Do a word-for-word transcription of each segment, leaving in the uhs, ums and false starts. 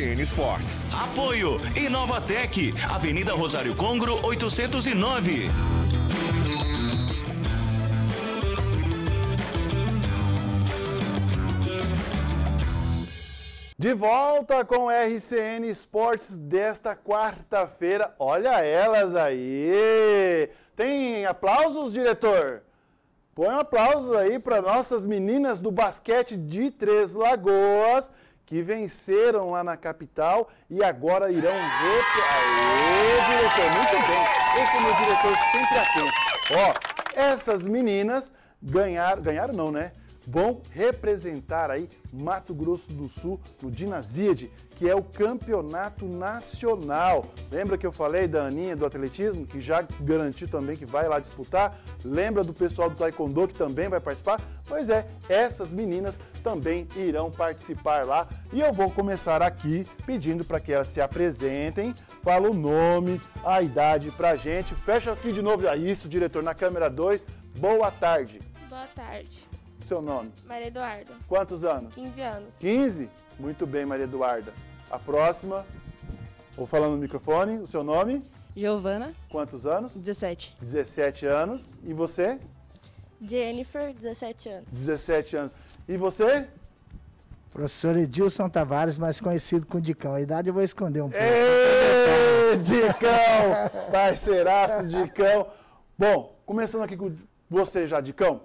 R C N. Esportes. Apoio InovaTec, Avenida Rosário Congro, oitocentos e nove. De volta com R C N Esportes desta quarta-feira. Olha elas aí! Tem aplausos, diretor? Põe um aplauso aí para nossas meninas do basquete de Três Lagoas, que venceram lá na capital e agora irão ver... Aê, diretor, muito bem. Esse é o meu diretor sempre atento. Ó, essas meninas ganharam... Ganharam não, né? Vão representar aí Mato Grosso do Sul no Gymnasiade, que é o campeonato nacional. Lembra que eu falei da Aninha do atletismo, que já garantiu também que vai lá disputar? Lembra do pessoal do Taekwondo, que também vai participar? Pois é, essas meninas também irão participar lá. E eu vou começar aqui pedindo para que elas se apresentem, fala o nome, a idade pra gente. Fecha aqui de novo. Ah, isso, diretor, na câmera dois. Boa tarde. Boa tarde. Seu nome? Maria Eduarda. Quantos anos? quinze anos. quinze? Muito bem, Maria Eduarda. A próxima, vou falando no microfone, o seu nome? Giovana. Quantos anos? dezessete. dezessete anos. E você? Jennifer, dezessete anos. dezessete anos. E você? Professor Edilson Tavares, mais conhecido com Dicão. A idade eu vou esconder um pouco. Êêêê, Dicão! Parceiraço, Dicão. Bom, começando aqui com você já, Dicão.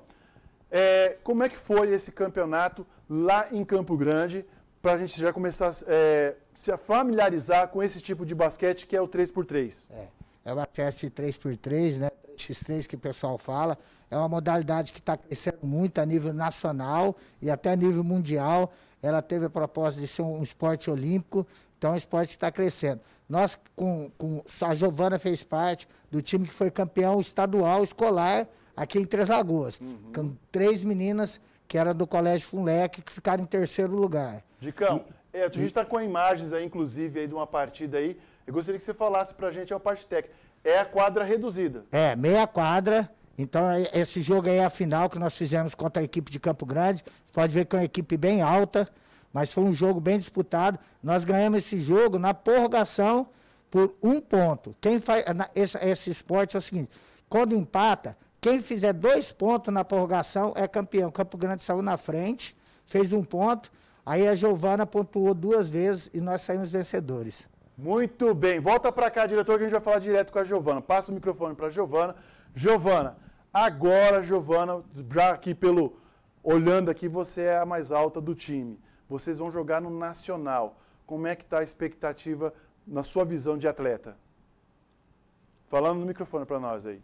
É, como é que foi esse campeonato lá em Campo Grande, para a gente já começar a é, se familiarizar com esse tipo de basquete que é o três por três? É, é o basquete três por três, né? três por três que o pessoal fala. É uma modalidade que está crescendo muito a nível nacional e até a nível mundial. Ela teve a proposta de ser um esporte olímpico, então é um esporte que está crescendo. Nós, com, com, a Giovana fez parte do time que foi campeão estadual escolar aqui em Três Lagoas, uhum. com três meninas que eram do Colégio FUNLEC, que ficaram em terceiro lugar. Dicão, e, é, a gente está com imagens aí, inclusive, aí, de uma partida aí. Eu gostaria que você falasse para a gente a parte técnica. É a quadra reduzida. É, meia quadra. Então, esse jogo aí é a final que nós fizemos contra a equipe de Campo Grande. Você pode ver que é uma equipe bem alta, mas foi um jogo bem disputado. Nós ganhamos esse jogo na prorrogação por um ponto. Quem faz esse, esse esporte é o seguinte, quando empata... Quem fizer dois pontos na prorrogação é campeão. Campo Grande saiu na frente, fez um ponto, aí a Giovana pontuou duas vezes e nós saímos vencedores. Muito bem. Volta para cá, diretor, que a gente vai falar direto com a Giovana. Passa o microfone para a Giovana. Giovana, agora, Giovana, já aqui pelo... Olhando aqui, você é a mais alta do time. Vocês vão jogar no Nacional. Como é que está a expectativa na sua visão de atleta? Falando no microfone para nós aí.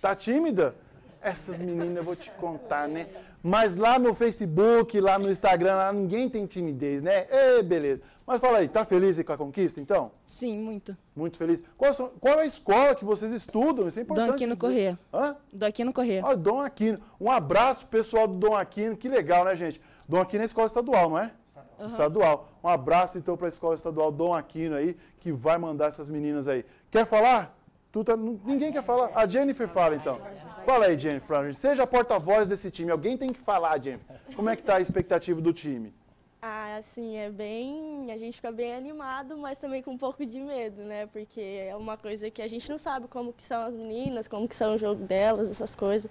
Tá tímida? Essas meninas, eu vou te contar, né? Mas lá no Facebook, lá no Instagram, lá ninguém tem timidez, né? Ê, beleza. Mas fala aí, tá feliz com a conquista, então? Sim, muito. Muito feliz. Qual, são, qual é a escola que vocês estudam? Isso é importante. Dom Aquino Corrêa. Hã? Dom Aquino Corrêa. Ó, Dom Aquino. Um abraço, pessoal do Dom Aquino. Que legal, né, gente? Dom Aquino é escola estadual, não é? Uhum. Estadual. Um abraço, então, para a escola estadual Dom Aquino aí, que vai mandar essas meninas aí. Quer falar? Tu tá, ninguém quer falar? A Jennifer fala, então. Fala aí, Jennifer, pra gente. Seja a porta-voz desse time. Alguém tem que falar, Jennifer. Como é que tá a expectativa do time? Ah, assim, é bem... A gente fica bem animado, mas também com um pouco de medo, né? Porque é uma coisa que a gente não sabe como que são as meninas, como que são o jogo delas, essas coisas.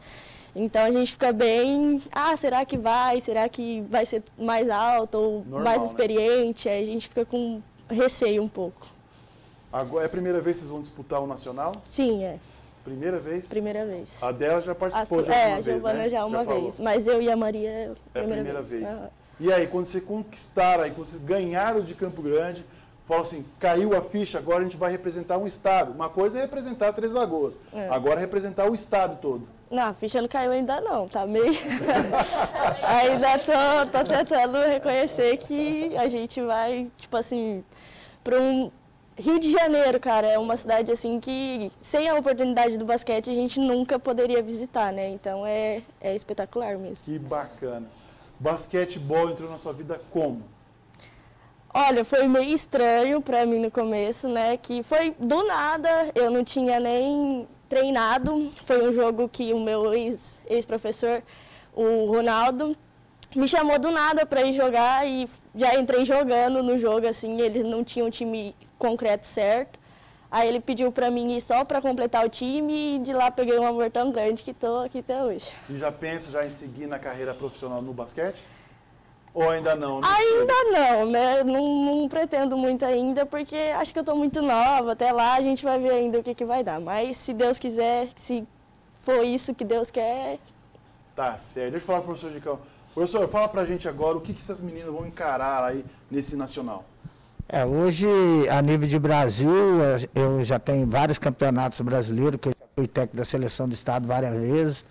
Então a gente fica bem... Ah, será que vai? Será que vai ser mais alto ou normal, mais experiente? Né? Aí a gente fica com receio um pouco. Agora, é a primeira vez que vocês vão disputar o Nacional? Sim, é. Primeira vez? Primeira vez. A dela já participou a, já é, uma vez, né? É, a Giovana já uma já vez, mas eu e a Maria é a primeira, é a primeira vez. vez. Ah. E aí, quando você conquistaram, aí, quando vocês ganharam de Campo Grande, fala assim, caiu a ficha, agora a gente vai representar um estado. Uma coisa é representar Três Lagoas, é. agora é representar o estado todo. Não, a ficha não caiu ainda não, tá meio... ainda tô, tô tentando reconhecer que a gente vai, tipo assim, para um... Rio de Janeiro, cara, é uma cidade assim que, sem a oportunidade do basquete, a gente nunca poderia visitar, né? Então é, é espetacular mesmo. Que bacana. Basquetebol entrou na sua vida como? Olha, foi meio estranho pra mim no começo, né? Que foi do nada, eu não tinha nem treinado. Foi um jogo que o meu ex-professor, o Ronaldo, me chamou do nada para ir jogar e já entrei jogando no jogo, assim, eles não tinham um time concreto certo. Aí ele pediu para mim ir só para completar o time e de lá peguei um amor tão grande que estou aqui até hoje. E já pensa já em seguir na carreira profissional no basquete? Ou ainda não? não ainda sei. não, né? Não, não pretendo muito ainda, porque acho que eu estou muito nova. Até lá a gente vai ver ainda o que, que vai dar. Mas se Deus quiser, se for isso que Deus quer... Tá certo. Deixa eu falar com o professor Dicão. Professor, fala pra gente agora o que, que essas meninas vão encarar aí nesse nacional. É, hoje, a nível de Brasil, eu já tenho vários campeonatos brasileiros, que eu já fui técnico da seleção do estado várias vezes.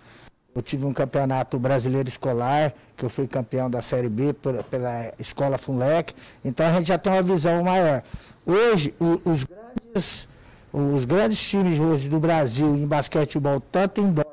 Eu tive um campeonato brasileiro escolar, que eu fui campeão da Série B por, pela escola FUNLEC. Então, a gente já tem uma visão maior. Hoje, o, os, grandes, os grandes times hoje do Brasil em basquetebol, tanto indoor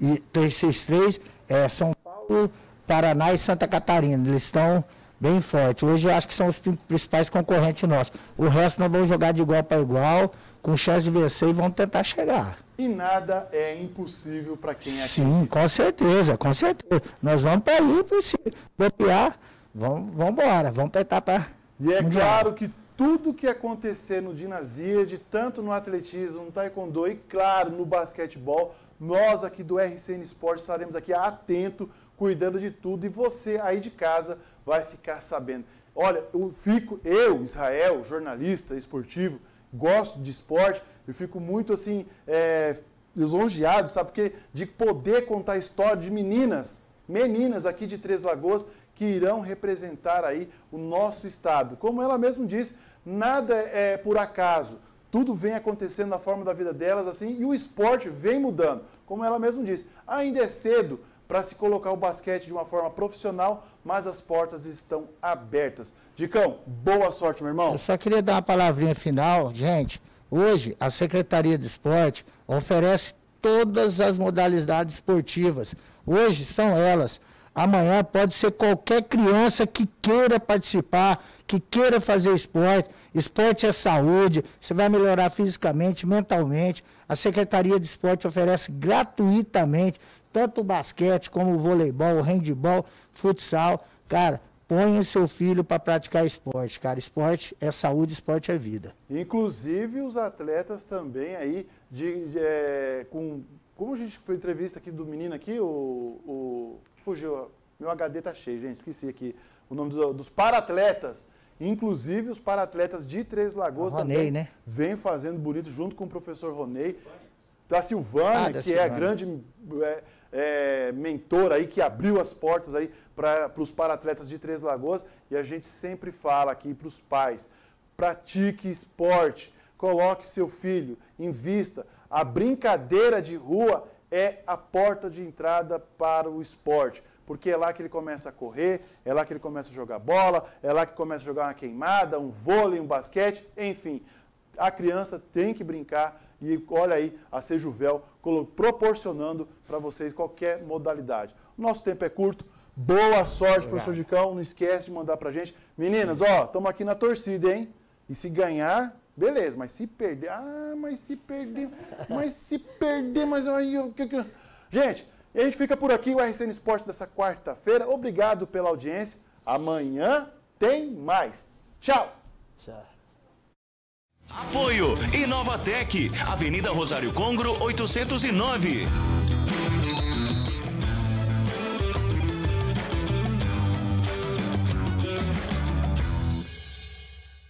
e três por três, é São Paulo, Paraná e Santa Catarina. Eles estão bem fortes. Hoje, eu acho que são os principais concorrentes nossos. O resto, nós vamos jogar de igual para igual, com chance de vencer e vamos tentar chegar. E nada é impossível para quem é... Sim, com certeza, com certeza. Nós vamos para ali, se copiar, vamos, vamos embora, vamos tentar para... E é mundial. Claro que tudo que acontecer no Gymnasiade, tanto no atletismo, no taekwondo e, claro, no basquetebol, nós aqui do R C N Esportes estaremos aqui atento, cuidando de tudo, e você aí de casa vai ficar sabendo. Olha, eu fico, eu, Israel, jornalista esportivo, gosto de esporte, eu fico muito assim, é, lisonjeado, sabe, porque de poder contar a história de meninas, meninas aqui de Três Lagoas, que irão representar aí o nosso estado. Como ela mesma diz, nada é por acaso, tudo vem acontecendo na forma da vida delas, assim, e o esporte vem mudando. Como ela mesma diz, ainda é cedo para se colocar o basquete de uma forma profissional, mas as portas estão abertas. Dicão, boa sorte, meu irmão. Eu só queria dar uma palavrinha final. Gente, hoje a Secretaria de Esporte oferece todas as modalidades esportivas. Hoje são elas. Amanhã pode ser qualquer criança que queira participar, que queira fazer esporte. Esporte é saúde, você vai melhorar fisicamente, mentalmente. A Secretaria de Esporte oferece gratuitamente tanto o basquete como o voleibol, o handebol, futsal. Cara, ponha seu filho para praticar esporte, cara. Esporte é saúde, esporte é vida. Inclusive os atletas também aí, de, de, é, com, como a gente foi entrevista aqui do menino aqui, o, o fugiu, meu H D tá cheio, gente, esqueci aqui o nome dos, dos para-atletas. Inclusive os para-atletas de Três Lagoas Ronei, também, né? Vem fazendo bonito junto com o professor Ronei, da Silvânia, ah, da que Silvânia. é a grande... É, É, mentor aí, que abriu as portas aí para os para-atletas de Três Lagoas. E a gente sempre fala aqui para os pais, pratique esporte, coloque seu filho, invista. A brincadeira de rua é a porta de entrada para o esporte, porque é lá que ele começa a correr, é lá que ele começa a jogar bola, é lá que começa a jogar uma queimada, um vôlei, um basquete, enfim. A criança tem que brincar. E olha aí a Sejuvel proporcionando para vocês qualquer modalidade. O nosso tempo é curto. Boa sorte, Obrigado. professor Dicão. Não esquece de mandar para gente. Meninas, ó, estamos aqui na torcida, hein? E se ganhar, beleza. Mas se perder... Ah, mas se perder... Mas se perder... Mas aí... Gente, a gente fica por aqui. O R C N Esportes dessa quarta-feira. Obrigado pela audiência. Amanhã tem mais. Tchau. Tchau. Apoio InovaTec, Avenida Rosário Congro, oitocentos e nove.